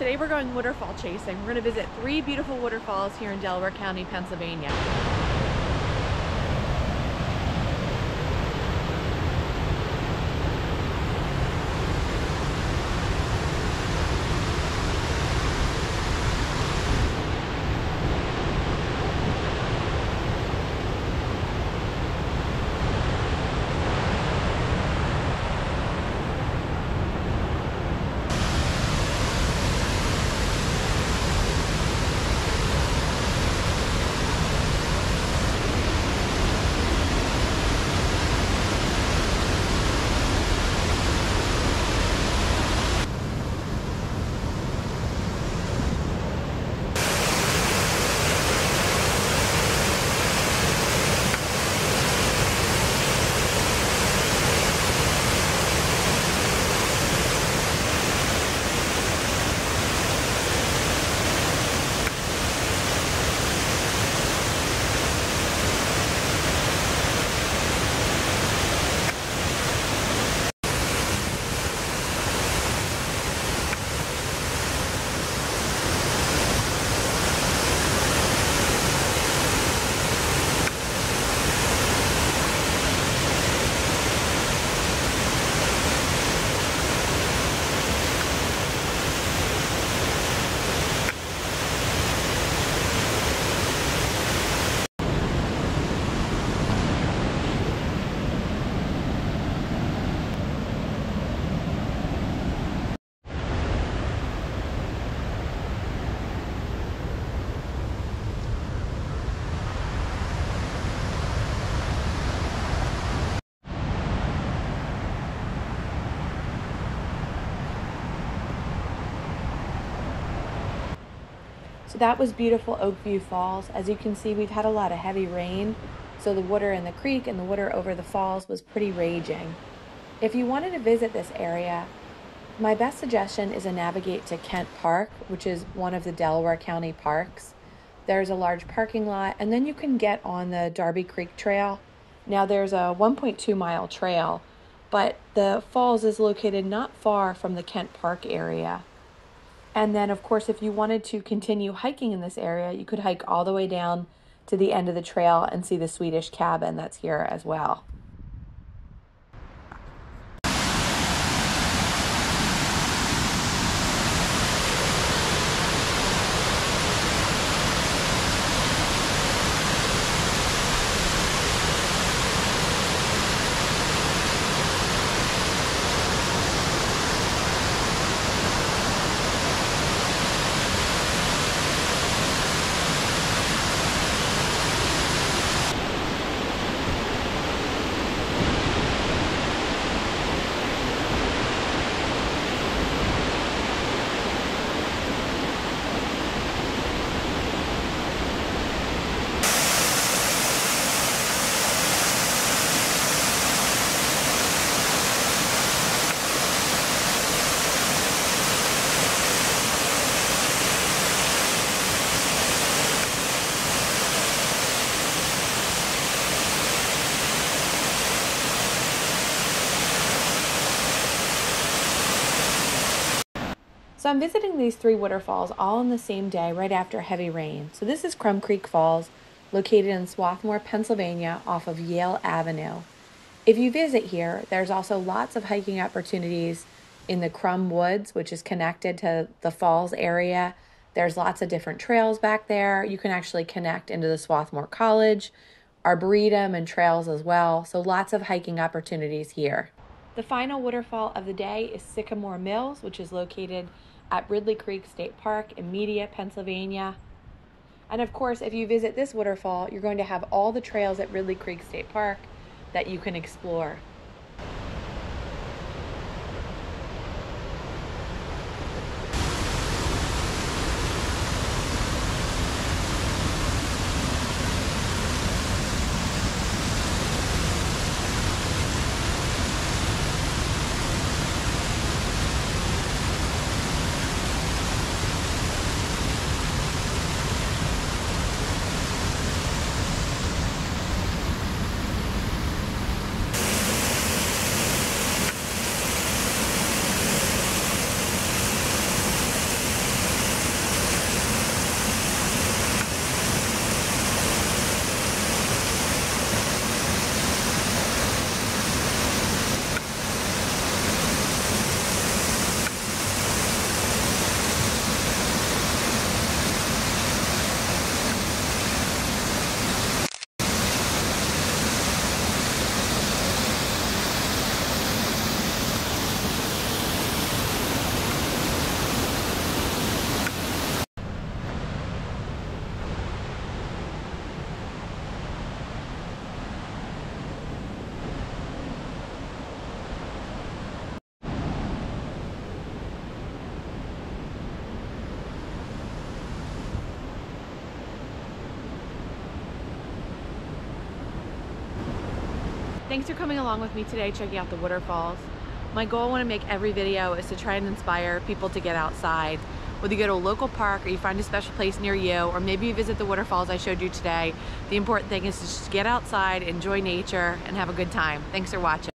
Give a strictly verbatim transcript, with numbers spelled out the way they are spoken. Today we're going waterfall chasing. We're going to visit three beautiful waterfalls here in Delaware County, Pennsylvania. So that was beautiful Oakview Falls. As you can see, we've had a lot of heavy rain, so the water in the creek and the water over the falls was pretty raging. If you wanted to visit this area, my best suggestion is to navigate to Kent Park, which is one of the Delaware County parks. There's a large parking lot, and then you can get on the Darby Creek Trail. Now there's a one point two mile trail, but the falls is located not far from the Kent Park area. And then, of course, if you wanted to continue hiking in this area, you could hike all the way down to the end of the trail and see the Swedish cabin that's here as well. So I'm visiting these three waterfalls all on the same day right after heavy rain. So this is Crum Creek Falls, located in Swarthmore, Pennsylvania, off of Yale Avenue. If you visit here, there's also lots of hiking opportunities in the Crum Woods, which is connected to the falls area. There's lots of different trails back there. You can actually connect into the Swarthmore College, Arboretum, and trails as well. So lots of hiking opportunities here. The final waterfall of the day is Sycamore Mills, which is located at Ridley Creek State Park in Media, Pennsylvania. And of course, if you visit this waterfall, you're going to have all the trails at Ridley Creek State Park that you can explore. Thanks for coming along with me today, checking out the waterfalls. My goal when I make every video is to try and inspire people to get outside. Whether you go to a local park or you find a special place near you, or maybe you visit the waterfalls I showed you today, the important thing is to just get outside, enjoy nature, and have a good time. Thanks for watching.